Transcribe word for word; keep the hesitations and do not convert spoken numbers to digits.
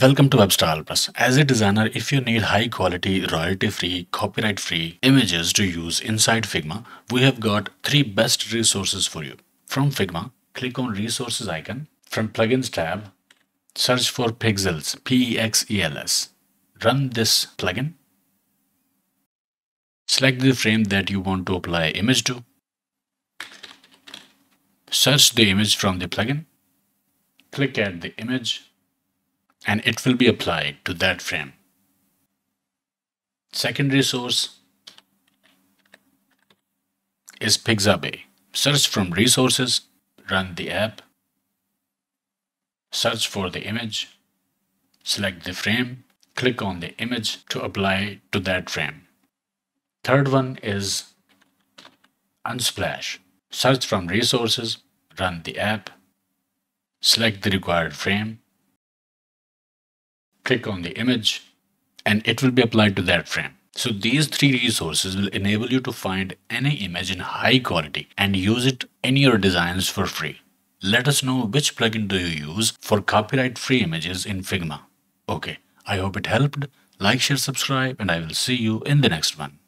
Welcome to WebStyle Plus. As a designer, if you need high quality, royalty-free, copyright-free images to use inside Figma, we have got three best resources for you. From Figma, click on Resources icon. From Plugins tab, search for Pixels, P E X E L S. Run this plugin. Select the frame that you want to apply image to. Search the image from the plugin. Click at the image, and it will be applied to that frame. Second resource is Pixabay. Search from resources, run the app, search for the image, select the frame, click on the image to apply to that frame. Third one is Unsplash. Search from resources, run the app, select the required frame, click on the image, and it will be applied to that frame. So these three resources will enable you to find any image in high quality and use it in your designs for free. Let us know which plugin do you use for copyright-free images in Figma. Okay, I hope it helped. Like, share, subscribe, and I will see you in the next one.